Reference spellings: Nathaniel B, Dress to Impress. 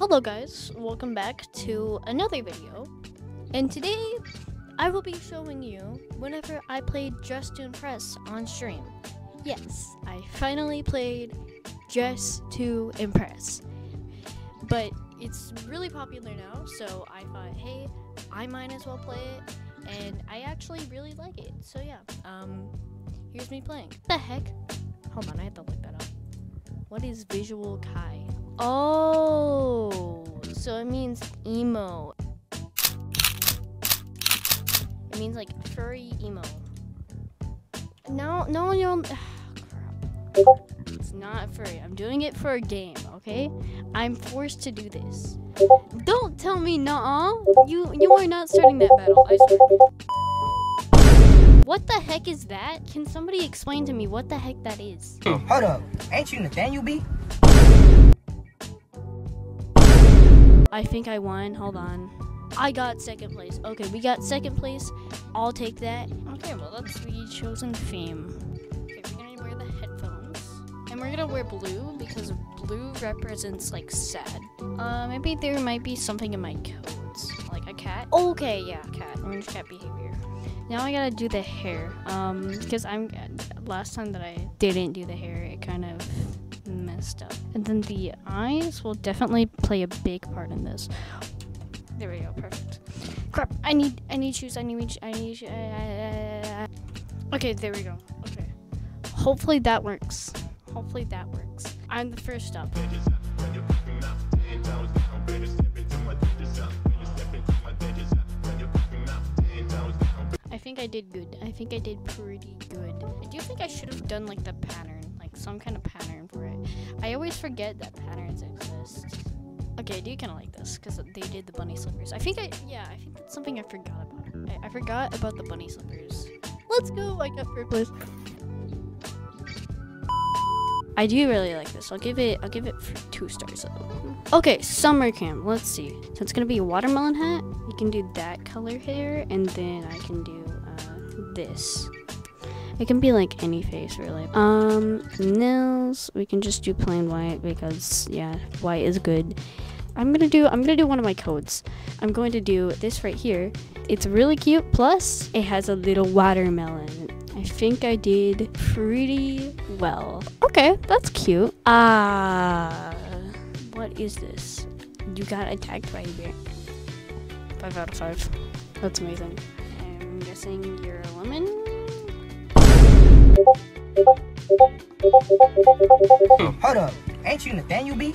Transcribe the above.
Hello guys, welcome back to another video, and today I will be showing you whenever I played Dress to Impress on stream. Yes, I finally played Dress to Impress, but it's really popular now, so I thought, hey, I might as well play it, and I actually really like it, so yeah, here's me playing. What the heck? Hold on, I have to look that up. What is Visual Kai? Oh, so it means emo. It means like furry emo. No, you'll. Oh, it's not furry. I'm doing it for a game, okay? I'm forced to do this. Don't tell me nuh-uh. You are not starting that battle. I swear. What the heck is that? Can somebody explain to me what the heck that is? Hold up, ain't you Nathaniel B? I think I won. Hold on. I got second place. Okay, we got second place. I'll take that. Okay, well, that's the chosen theme. Okay, we're gonna wear the headphones. And we're gonna wear blue because blue represents, like, sad. Maybe there might be something in my codes. Like a cat? Okay, yeah, cat. Orange cat behavior. Now I gotta do the hair. Because last time that I didn't do the hair, it kind of messed up. And then the eyes will definitely play a big part in this. There we go, perfect. Crap, I need shoes, I need shoes. Okay, there we go, okay. Hopefully that works. Hopefully that works. I'm the first up. I think I did good. I think I did pretty good. I do think I should have done like the pattern, like some kind of pattern for it. I always forget that patterns exist. Okay, I do kind of like this because they did the bunny slippers. I think that's something I forgot about. I forgot about the bunny slippers. Let's go, I got third place. I do really like this. I'll give it 2 stars though. Okay, summer camp, let's see. So it's gonna be a watermelon hat. You can do that color hair, and then I can do this. It can be like any face really. Nails, we can just do plain white because yeah, white is good. I'm gonna do one of my codes. I'm going to do this right here. It's really cute, plus it has a little watermelon. I think I did pretty well. Okay, that's cute. What is this? You got attacked by a bear. 5 out of 5. That's amazing. I'm guessing you're a lemon. Hold up, ain't you Nathaniel B?